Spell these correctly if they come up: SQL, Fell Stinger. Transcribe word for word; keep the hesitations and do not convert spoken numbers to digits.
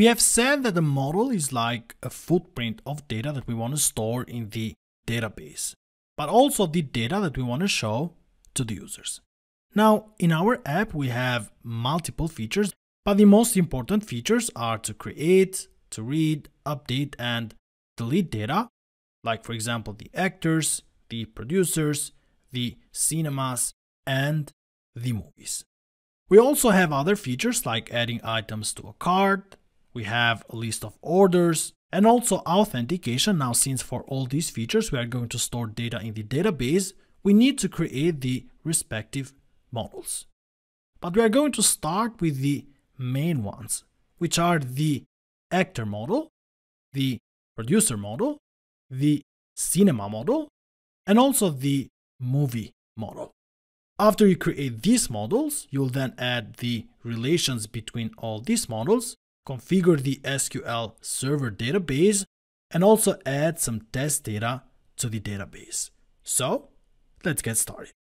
We have said that the model is like a footprint of data that we want to store in the database, but also the data that we want to show to the users. Now, in our app, we have multiple features, but the most important features are to create, to read, update, and delete data, like for example, the actors, the producers, the cinemas, and the movies. We also have other features like adding items to a cart, we have a list of orders, and also authentication. Now, since for all these features we are going to store data in the database, we need to create the respective models. But we are going to start with the main ones, which are the actor model, the producer model, the cinema model, and also the movie model. After you create these models, you'll then add the relations between all these models, configure the S Q L Server database, and also add some test data to the database. So, let's get started.